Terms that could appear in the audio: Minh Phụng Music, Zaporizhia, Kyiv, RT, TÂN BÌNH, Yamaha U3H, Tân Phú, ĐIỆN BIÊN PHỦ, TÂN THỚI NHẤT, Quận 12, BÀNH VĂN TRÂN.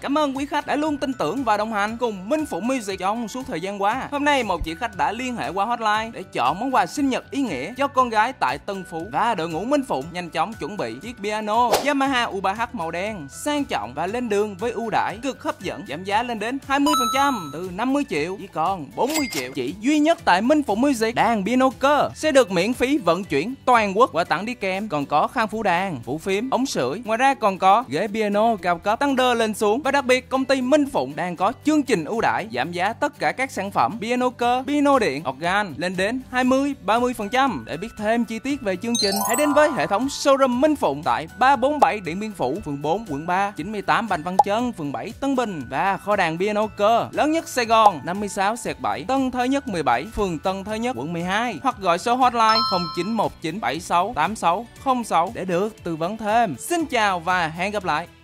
Cảm ơn quý khách đã luôn tin tưởng và đồng hành cùng Minh Phụng Music trong suốt thời gian qua. Hôm nay một chị khách đã liên hệ qua hotline để chọn món quà sinh nhật ý nghĩa cho con gái tại Tân Phú, và đội ngũ Minh Phụng nhanh chóng chuẩn bị chiếc piano Yamaha U3H màu đen sang trọng và lên đường với ưu đãi cực hấp dẫn, giảm giá lên đến 20%, từ 50 triệu chỉ còn 40 triệu. Chỉ duy nhất tại Minh Phụng Music, đàn piano cơ sẽ được miễn phí vận chuyển toàn quốc và tặng đi kèm còn có khăn phủ đàn, phủ phím, ống sưởi. Ngoài ra còn có ghế piano cao cấp tăng đơ lên xuống. Và đặc biệt, công ty Minh Phụng đang có chương trình ưu đãi giảm giá tất cả các sản phẩm piano cơ, piano điện, organ lên đến 20-30%. Để biết thêm chi tiết về chương trình, hãy đến với hệ thống showroom Minh Phụng tại 347 Điện Biên Phủ, phường 4, quận 3, 98 Bành Văn Trân, phường 7, Tân Bình, và kho đàn piano cơ lớn nhất Sài Gòn 56/7 Tân Thới Nhất 17, phường Tân Thới Nhất, quận 12, hoặc gọi số hotline 0919768606 để được tư vấn thêm. Xin chào và hẹn gặp lại.